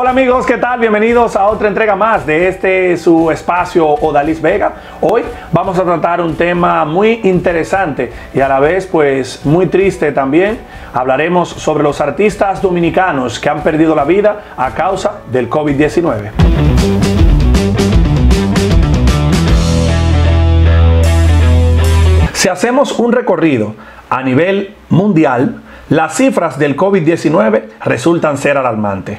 Hola amigos, ¿qué tal? Bienvenidos a otra entrega más de este su espacio Odalis Vega. Hoy vamos a tratar un tema muy interesante y a la vez pues muy triste también. Hablaremos sobre los artistas dominicanos que han perdido la vida a causa del COVID-19. Si hacemos un recorrido a nivel mundial, las cifras del COVID-19 resultan ser alarmantes.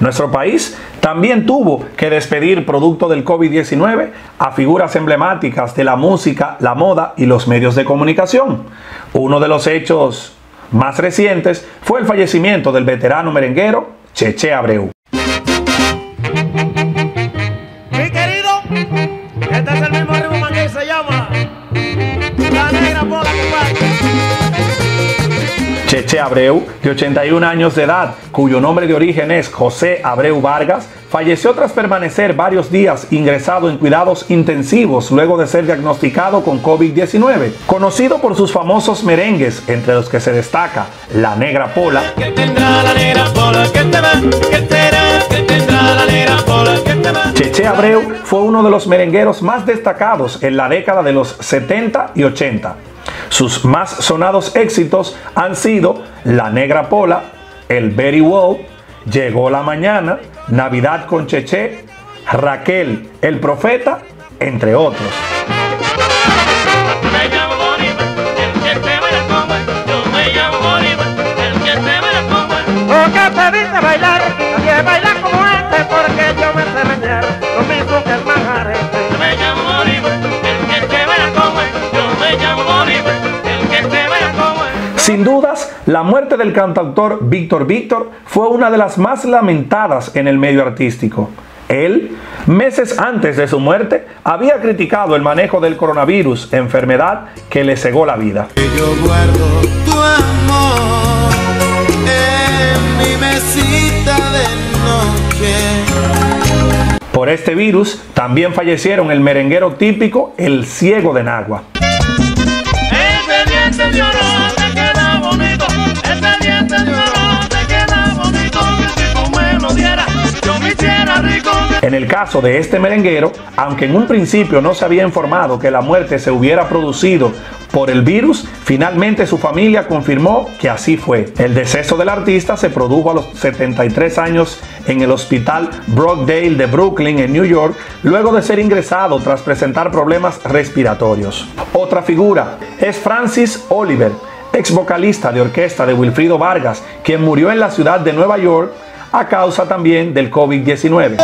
Nuestro país también tuvo que despedir, producto del COVID-19, a figuras emblemáticas de la música, la moda y los medios de comunicación. Uno de los hechos más recientes fue el fallecimiento del veterano merenguero Cheche Abreu. Mi querido, este es el mismo ritmo que se llama La Negra Pola. Cheche Abreu, de 81 años de edad, cuyo nombre de origen es José Abreu Vargas, falleció tras permanecer varios días ingresado en cuidados intensivos luego de ser diagnosticado con COVID-19. Conocido por sus famosos merengues, entre los que se destaca La Negra Pola, Cheche Abreu fue uno de los merengueros más destacados en la década de los 70 y 80. Sus más sonados éxitos han sido La Negra Pola, El Very Wall, Llegó la Mañana, Navidad con Cheche, Raquel el Profeta, entre otros. Sin dudas, la muerte del cantautor Víctor Víctor fue una de las más lamentadas en el medio artístico. Él, meses antes de su muerte, había criticado el manejo del coronavirus, enfermedad que le cegó la vida. Yo guardo tu amor en mi mesita de noche. Por este virus también fallecieron el merenguero típico, el Ciego de Nagua. En el caso de este merenguero, aunque en un principio no se había informado que la muerte se hubiera producido por el virus, finalmente su familia confirmó que así fue. El deceso del artista se produjo a los 73 años en el hospital Brockdale de Brooklyn, en New York, luego de ser ingresado tras presentar problemas respiratorios. Otra figura es Francis Oliver, ex vocalista de orquesta de Wilfrido Vargas, quien murió en la ciudad de Nueva York a causa también del COVID-19.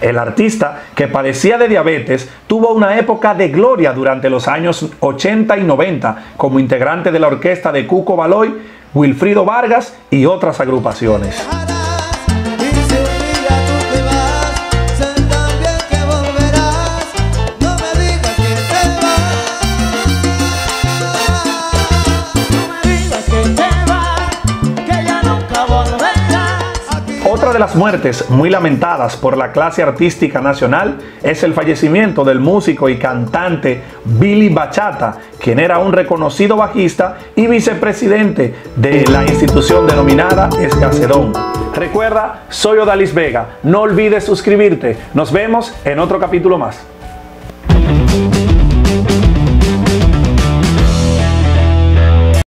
El artista, que padecía de diabetes, tuvo una época de gloria durante los años 80 y 90 como integrante de la orquesta de Cuco Valoy, Wilfrido Vargas y otras agrupaciones. Otra de las muertes muy lamentadas por la clase artística nacional es el fallecimiento del músico y cantante Billy Bachata, quien era un reconocido bajista y vicepresidente de la institución denominada Escalón. Recuerda, soy Odalis Vega, no olvides suscribirte, nos vemos en otro capítulo más.